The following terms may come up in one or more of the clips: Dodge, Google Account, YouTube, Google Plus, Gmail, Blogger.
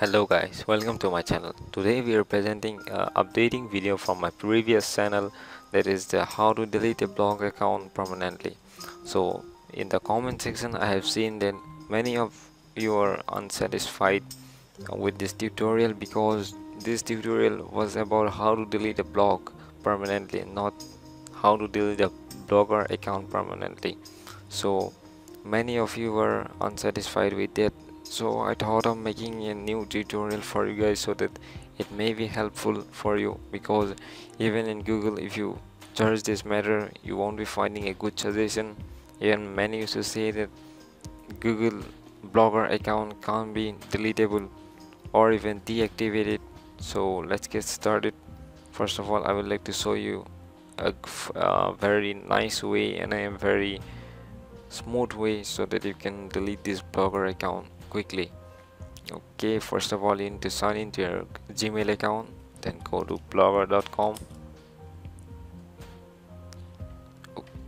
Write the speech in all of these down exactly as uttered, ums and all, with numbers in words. Hello guys, welcome to my channel. Today we are presenting uh, updating video from my previous channel, that is the how to delete a blog account permanently. So in the comment section I have seen that many of you are unsatisfied with this tutorial because this tutorial was about how to delete a blog permanently, not how to delete a Blogger account permanently. So many of you were unsatisfied with that, so I thought of making a new tutorial for you guys so that it may be helpful for you, because even in Google, if you search this matter, you won't be finding a good suggestion. Even many used to say that Google Blogger account can't be deletable or even deactivated. So let's get started. First of all, I would like to show you a uh, very nice way and a very smooth way so that you can delete this Blogger account quickly. Okay, first of all, you need to sign into your Gmail account, then go to blogger dot com.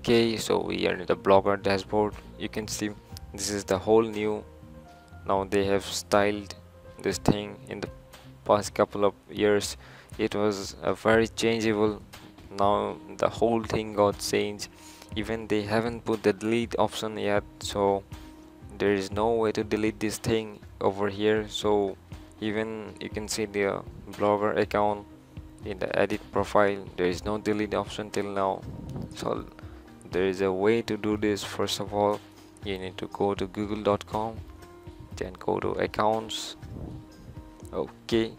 Okay, so we are in the Blogger dashboard. You can see this is the whole new. Now they have styled this thing. In the past couple of years it was a very changeable. Now the whole thing got changed. Even they haven't put the delete option yet, so there is no way to delete this thing over here. So even you can see the Blogger account in the edit profile, there is no delete option till now. So there is a way to do this. First of all, you need to go to google dot com, then go to accounts. Okay,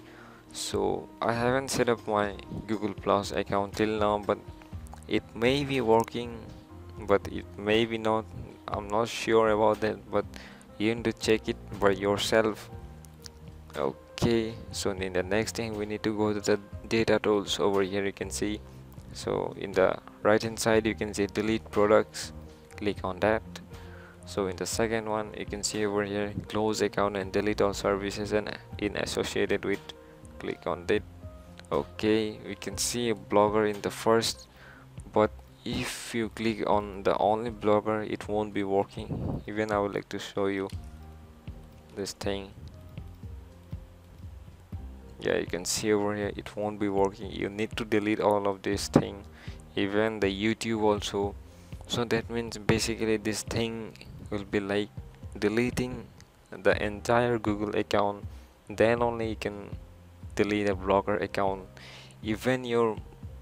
so I haven't set up my Google Plus account till now, but it may be working, but it may be not. I'm not sure about that, but you need to check it by yourself. Okay, so in the next thing we need to go to the data tools. Over here you can see, so in the right hand side you can see delete products, click on that. So in the second one you can see over here close account and delete all services and in associated with, click on that. Okay, we can see a Blogger in the first, but if you click on the only Blogger it won't be working. Even I would like to show you this thing. Yeah, you can see over here it won't be working. You need to delete all of this thing, even the YouTube also. So that means basically this thing will be like deleting the entire Google account, then only you can delete a Blogger account. Even your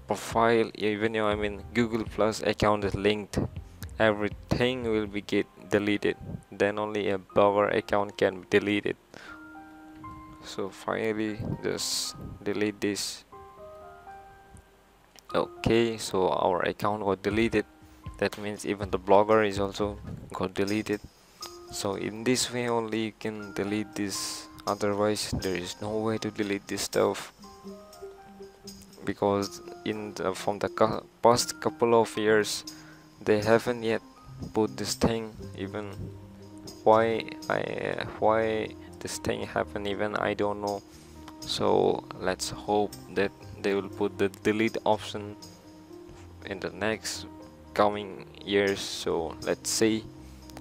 profile, even your I mean Google Plus account is linked, everything will be get deleted, then only a Blogger account can be deleted. So finally just delete this. Okay, so our account got deleted. That means even the Blogger is also got deleted. So in this way only you can delete this, otherwise there is no way to delete this stuff, because in the, from the past couple of years they haven't yet put this thing. Even why I why this thing happened, even I don't know. So let's hope that they will put the delete option in the next coming years. So let's see.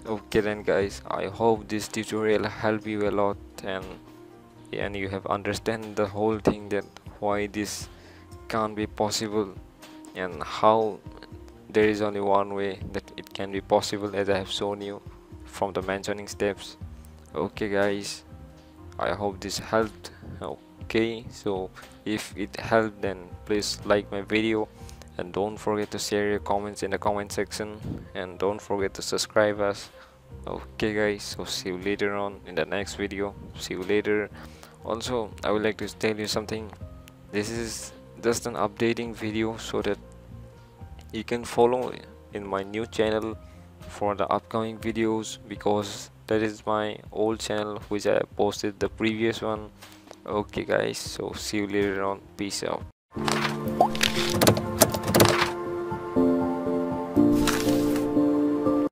Okay then guys, I hope this tutorial helped you a lot, and and you have understand the whole thing, that why this can't be possible and how there is only one way that it can be possible, as I have shown you from the mentioning steps. Okay guys, I hope this helped. Okay, so if it helped, then please like my video and don't forget to share your comments in the comment section, and don't forget to subscribe us. Okay guys, so see you later on in the next video. See you later. Also I would like to tell you something. This is just an updating video so that you can follow in my new channel for the upcoming videos, because that is my old channel which I posted the previous one. Okay guys, so see you later on. Peace out.